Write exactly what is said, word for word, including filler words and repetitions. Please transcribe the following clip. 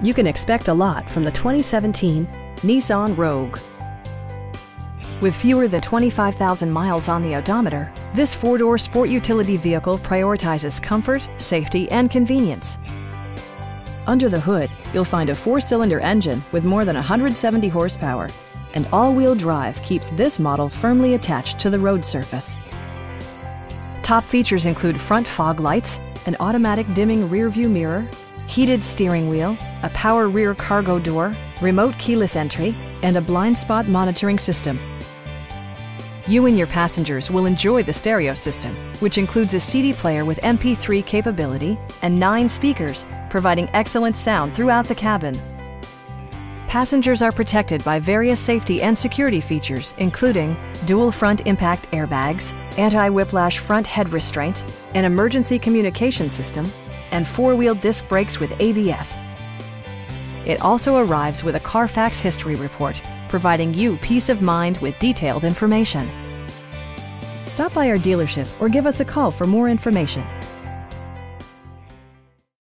You can expect a lot from the twenty seventeen Nissan Rogue. With fewer than twenty-five thousand miles on the odometer, this four-door sport utility vehicle prioritizes comfort, safety, and convenience. Under the hood, you'll find a four-cylinder engine with more than one hundred seventy horsepower, and all-wheel drive keeps this model firmly attached to the road surface. Top features include front fog lights, an automatic dimming rearview mirror, heated steering wheel, a power rear cargo door, remote keyless entry, and a blind spot monitoring system. You and your passengers will enjoy the stereo system, which includes a C D player with M P three capability and nine speakers, providing excellent sound throughout the cabin. Passengers are protected by various safety and security features, including dual front impact airbags, anti-whiplash front head restraints, an emergency communication system, and four-wheel disc brakes with A B S. It also arrives with a Carfax history report, providing you peace of mind with detailed information. Stop by our dealership or give us a call for more information.